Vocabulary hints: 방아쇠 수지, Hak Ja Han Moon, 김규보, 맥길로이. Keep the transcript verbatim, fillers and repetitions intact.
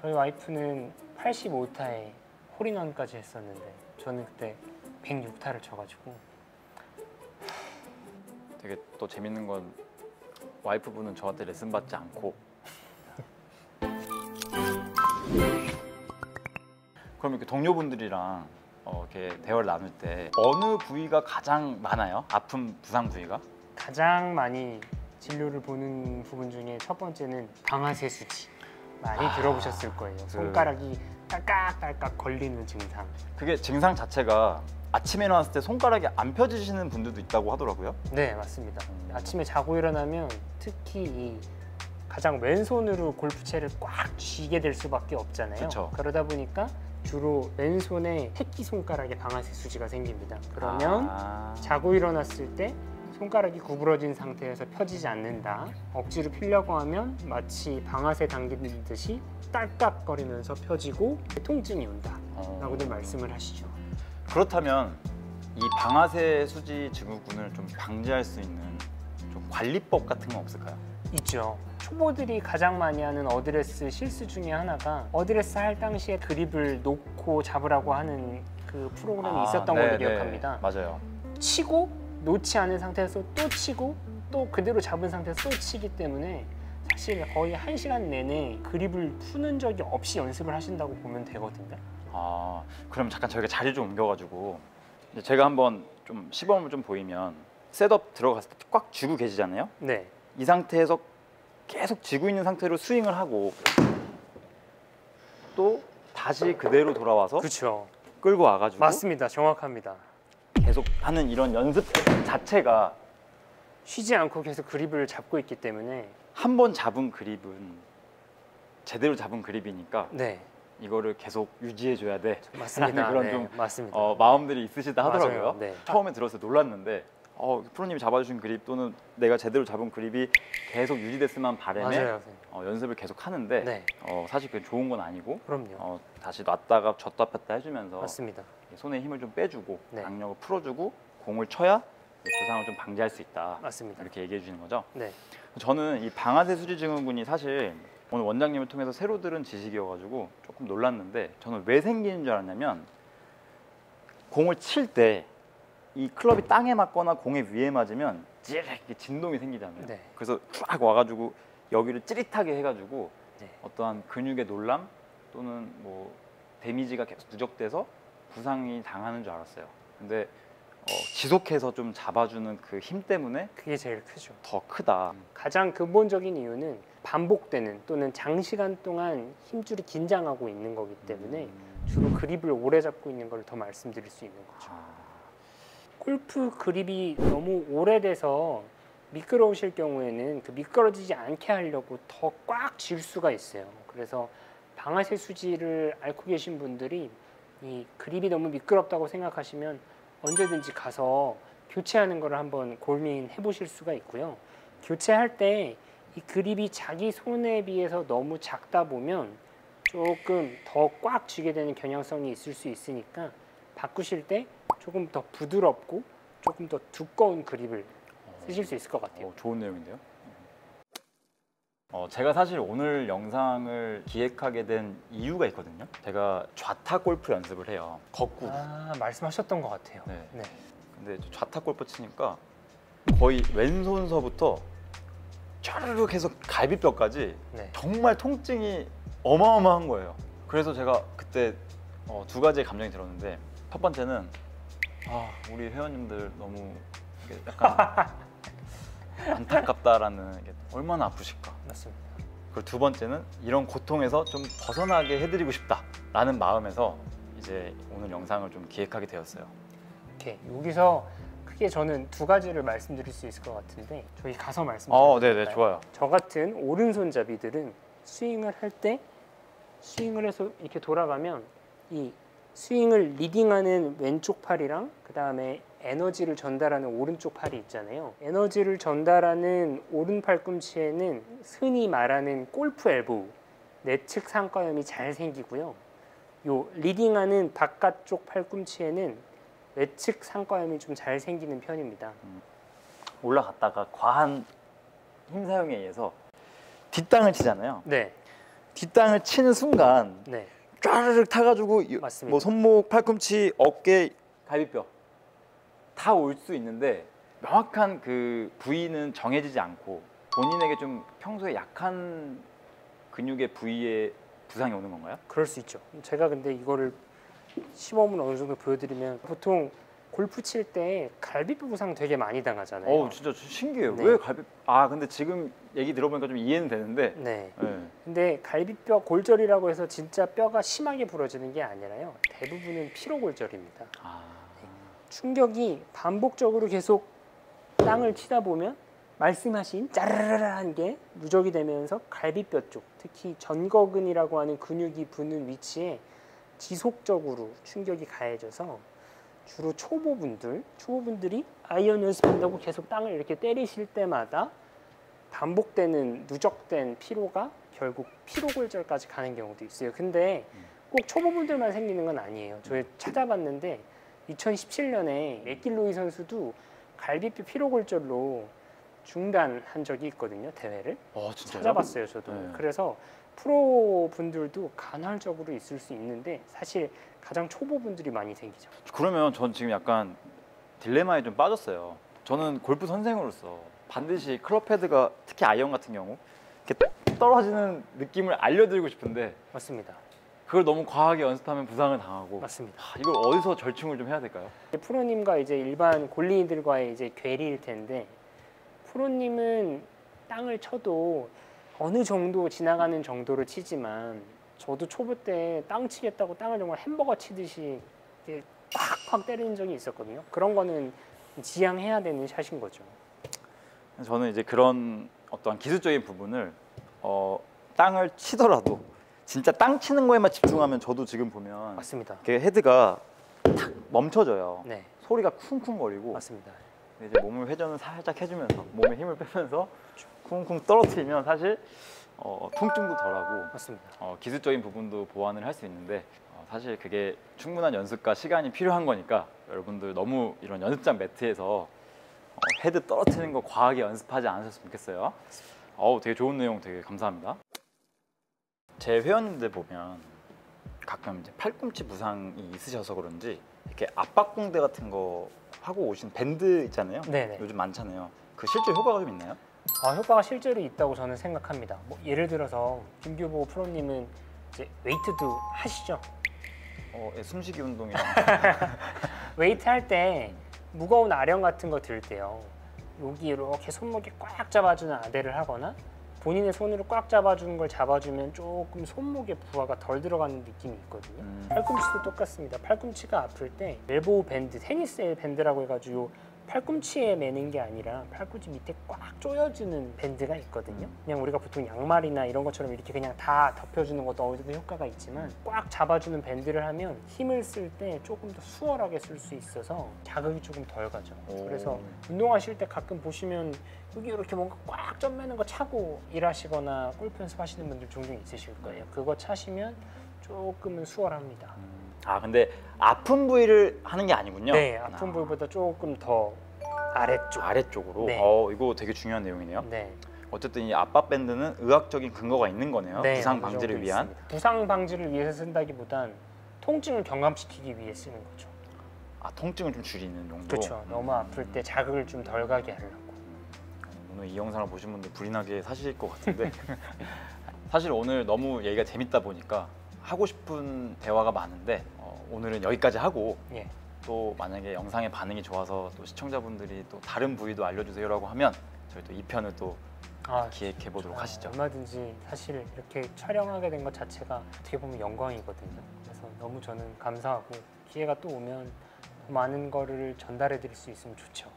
저희 와이프는 팔십오 타에 홀인원까지 했었는데 저는 그때 백육 타를 쳐가지고. 되게 또 재밌는 건 와이프분은 저한테 레슨 받지 않고. 그럼 이렇게 동료분들이랑 어 이렇게 대화를 나눌 때 어느 부위가 가장 많아요? 아픈 부상 부위가? 가장 많이 진료를 보는 부분 중에 첫 번째는 방아쇠 수지. 많이 아, 들어보셨을 거예요. 그... 손가락이 딸깍딸깍 걸리는 증상. 그게 증상 자체가 아침에 일어났을 때 손가락이 안 펴지시는 분들도 있다고 하더라고요. 네, 맞습니다. 음... 아침에 자고 일어나면 특히 이 가장 왼손으로 골프채를 꽉 쥐게 될 수밖에 없잖아요. 그쵸. 그러다 보니까 주로 왼손에 새끼 손가락에 방아쇠 수지가 생깁니다. 그러면 아... 자고 일어났을 때 손가락이 구부러진 상태에서 펴지지 않는다. 억지로 펴려고 하면 마치 방아쇠 당기는 듯이 딸깍거리면서 펴지고 통증이 온다 라고들 어... 말씀을 하시죠. 그렇다면 이 방아쇠 수지 증후군을 좀 방지할 수 있는 좀 관리법 같은 건 없을까요? 있죠. 초보들이 가장 많이 하는 어드레스 실수 중에 하나가 어드레스 할 당시에 그립을 놓고 잡으라고 하는 그 프로그램이 아, 있었던 네, 걸로 기억합니다. 네, 맞아요. 치고 놓지 않은 상태에서 또 치고 또 그대로 잡은 상태에서 또 치기 때문에 사실 거의 한 시간 내내 그립을 푸는 적이 없이 연습을 하신다고 보면 되거든요. 아, 그럼 잠깐 저희가 자리 좀 옮겨가지고 제가 한번 좀 시범을 좀 보이면 셋업 들어갔을 때 꽉 쥐고 계시잖아요. 네. 이 상태에서 계속 쥐고 있는 상태로 스윙을 하고 또 다시 그대로 돌아와서 그쵸. 끌고 와가지고 맞습니다. 정확합니다. 계속 하는 이런 연습 자체가 쉬지 않고 계속 그립을 잡고 있기 때문에 한 번 잡은 그립은 제대로 잡은 그립이니까 네. 이거를 계속 유지해줘야 돼. 맞습니다. 그런 네. 좀 맞습니다. 어, 마음들이 있으시다 하더라고요. 네. 처음에 들었을 때 놀랐는데 어, 프로님이 잡아주신 그립 또는 내가 제대로 잡은 그립이 계속 유지됐으면 바람에 어, 연습을 계속 하는데 네. 어, 사실 그게 좋은 건 아니고 그럼요. 어, 다시 놨다가 졌다 폈다 해주면서 맞습니다. 손에 힘을 좀 빼주고 네. 강력을 풀어주고 공을 쳐야 부상을 좀 방지할 수 있다. 맞습니다. 이렇게 얘기해 주는 거죠. 네. 저는 이 방아쇠 수지 증후군이 사실 오늘 원장님을 통해서 새로 들은 지식이어가지고 조금 놀랐는데 저는 왜 생기는 줄 알았냐면 공을 칠 때 이 클럽이 땅에 맞거나 공에 위에 맞으면 찌릿하게 진동이 생기잖아요. 네. 그래서 쫙 와가지고 여기를 찌릿하게 해가지고 네. 어떠한 근육의 놀람 또는 뭐 데미지가 계속 누적돼서 부상이 당하는 줄 알았어요. 근데 어, 지속해서 좀 잡아주는 그 힘 때문에 그게 제일 크죠. 더 크다. 가장 근본적인 이유는 반복되는 또는 장시간 동안 힘줄이 긴장하고 있는 거기 때문에 음... 주로 그립을 오래 잡고 있는 걸 더 말씀드릴 수 있는 거죠. 아... 골프 그립이 너무 오래돼서 미끄러우실 경우에는 그 미끄러지지 않게 하려고 더 꽉 쥘 수가 있어요. 그래서 방아쇠 수지를 앓고 계신 분들이 이 그립이 너무 미끄럽다고 생각하시면 언제든지 가서 교체하는 걸 한번 고민해 보실 수가 있고요. 교체할 때 이 그립이 자기 손에 비해서 너무 작다 보면 조금 더 꽉 쥐게 되는 경향성이 있을 수 있으니까 바꾸실 때 조금 더 부드럽고 조금 더 두꺼운 그립을 쓰실 수 있을 것 같아요. 어, 좋은 내용인데요. 어, 제가 사실 오늘 영상을 기획하게 된 이유가 있거든요. 제가 좌타 골프 연습을 해요. 거꾸로. 아, 말씀하셨던 것 같아요. 네. 네. 근데 좌타 골프 치니까 거의 왼손서부터 촤르륵 해서 갈비뼈까지 네. 정말 통증이 어마어마한 거예요. 그래서 제가 그때 어, 두 가지의 감정이 들었는데 첫 번째는 아, 우리 회원님들 너무 약간 안타깝다라는 게 얼마나 아프실까. 맞습니다. 그리고 두 번째는 이런 고통에서 좀 벗어나게 해드리고 싶다라는 마음에서 이제 오늘 영상을 좀 기획하게 되었어요. 오케이. 여기서 크게 저는 두 가지를 말씀드릴 수 있을 것 같은데 저희 가서 말씀드릴까요? 어, 네네, 좋아요. 저 같은 오른손잡이들은 스윙을 할 때 스윙을 해서 이렇게 돌아가면 이 스윙을 리딩하는 왼쪽 팔이랑 그 다음에 에너지를 전달하는 오른쪽 팔이 있잖아요. 에너지를 전달하는 오른 팔꿈치에는 흔히 말하는 골프 엘보우, 내측 상과염이 잘 생기고요. 요 리딩하는 바깥쪽 팔꿈치에는 외측 상과염이 좀 잘 생기는 편입니다. 올라갔다가 과한 힘 사용에 의해서 뒷땅을 치잖아요. 네. 뒷땅을 치는 순간 네. 쫘르륵 타가지고 맞습니다. 뭐 손목, 팔꿈치, 어깨, 갈비뼈 다 올 수 있는데 명확한 그 부위는 정해지지 않고 본인에게 좀 평소에 약한 근육의 부위에 부상이 오는 건가요? 그럴 수 있죠. 제가 근데 이거를 시범을 어느 정도 보여드리면 보통 골프 칠 때 갈비뼈 부상 되게 많이 당하잖아요. 어, 진짜 신기해요. 네. 왜 갈비? 아, 근데 지금 얘기 들어보니까 좀 이해는 되는데. 네. 네. 근데 갈비뼈 골절이라고 해서 진짜 뼈가 심하게 부러지는 게 아니라요. 대부분은 피로 골절입니다. 아... 네. 충격이 반복적으로 계속 땅을 치다 보면 말씀하신 짜르르르한 게 누적이 되면서 갈비뼈 쪽, 특히 전거근이라고 하는 근육이 붙는 위치에 지속적으로 충격이 가해져서 주로 초보분들, 초보분들이 아이언 연습한다고 계속 땅을 이렇게 때리실 때마다 반복되는 누적된 피로가 결국 피로골절까지 가는 경우도 있어요. 근데 꼭 초보분들만 생기는 건 아니에요. 저희 찾아봤는데 이천십칠 년에 맥길로이 선수도 갈비뼈 피로골절로 중단한 적이 있거든요, 대회를. 아, 진짜요? 찾아봤어요, 저도. 네. 그래서 프로분들도 간헐적으로 있을 수 있는데 사실 가장 초보분들이 많이 생기죠. 그러면 전 지금 약간 딜레마에 좀 빠졌어요. 저는 골프 선생으로서 반드시 클럽 헤드가 특히 아이언 같은 경우 이렇게 떨어지는 느낌을 알려드리고 싶은데 맞습니다. 그걸 너무 과하게 연습하면 부상을 당하고 맞습니다. 아, 이걸 어디서 절충을 좀 해야 될까요? 프로님과 이제 일반 골리인들과의 이제 괴리일 텐데 프로님은 땅을 쳐도 어느 정도 지나가는 정도를 치지만 저도 초보 때 땅 치겠다고 땅을 정말 햄버거 치듯이 팍팍 때리는 적이 있었거든요. 그런 거는 지양해야 되는 샷인 거죠. 저는 이제 그런 어떤 기술적인 부분을 어, 땅을 치더라도 진짜 땅 치는 거에만 집중하면 저도 지금 보면 맞습니다. 헤드가 탁 멈춰져요. 네. 소리가 쿵쿵거리고 맞습니다. 이제 몸을 회전을 살짝 해주면서 몸에 힘을 빼면서 쿵쿵 떨어뜨리면 사실 어, 통증도 덜하고 맞습니다. 어, 기술적인 부분도 보완을 할 수 있는데 어, 사실 그게 충분한 연습과 시간이 필요한 거니까 여러분들 너무 이런 연습장 매트에서 어, 헤드 떨어뜨리는 거 과하게 연습하지 않으셨으면 좋겠어요. 어우, 되게 좋은 내용 되게 감사합니다. 제 회원님들 보면 가끔 이제 팔꿈치 부상이 있으셔서 그런지 이렇게 압박붕대 같은 거 하고 오신 밴드 있잖아요. 네네. 요즘 많잖아요. 그 실제 효과가 좀 있나요? 아, 효과가 실제로 있다고 저는 생각합니다. 뭐 예를 들어서 김규보 프로님은 이제 웨이트도 하시죠? 어, 예, 숨쉬기 운동이랑 웨이트 할 때 무거운 아령 같은 거 들 때요. 여기 이렇게 손목에 꽉 잡아주는 아대를 하거나 본인의 손으로 꽉 잡아주는 걸 잡아주면 조금 손목에 부하가 덜 들어가는 느낌이 있거든요. 음. 팔꿈치도 똑같습니다. 팔꿈치가 아플 때 엘보우 밴드, 테니스의 밴드라고 해가지고 팔꿈치에 매는 게 아니라 팔꿈치 밑에 꽉 조여주는 밴드가 있거든요. 음. 그냥 우리가 보통 양말이나 이런 것처럼 이렇게 그냥 다 덮여주는 것도 어느 정도 효과가 있지만 꽉 잡아주는 밴드를 하면 힘을 쓸 때 조금 더 수월하게 쓸 수 있어서 자극이 조금 덜 가죠. 오. 그래서 운동하실 때 가끔 보시면 여기 이렇게 뭔가 꽉 점매는 거 차고 일하시거나 골프 연습하시는 분들 종종 있으실 거예요. 그거 차시면 조금은 수월합니다. 음. 아, 근데 아픈 부위를 하는 게 아니군요. 네, 아픈 아. 부위보다 조금 더 아래쪽. 아래쪽으로? 네. 어, 이거 되게 중요한 내용이네요. 네. 어쨌든 이 압박 밴드는 의학적인 근거가 있는 거네요. 네, 부상 방지를 위한. 있습니다. 부상 방지를 위해서 쓴다기보단 통증을 경감시키기 위해 쓰는 거죠. 아, 통증을 좀 줄이는 용도? 그렇죠. 음. 너무 아플 때 자극을 좀 덜 가게 하려고. 오늘 이 영상을 보신 분들 불이 나게 사실 것 같은데 사실 오늘 너무 얘기가 재밌다 보니까 하고 싶은 대화가 많은데 어, 오늘은 여기까지 하고 예. 또 만약에 영상의 반응이 좋아서 또 시청자분들이 또 다른 부위도 알려주세요라고 하면 저희 또 이 편을 또 아, 기획해 보도록 하시죠. 얼마든지 사실 이렇게 촬영하게 된 것 자체가 어떻게 보면 영광이거든요. 그래서 너무 저는 감사하고 기회가 또 오면 많은 거를 전달해 드릴 수 있으면 좋죠.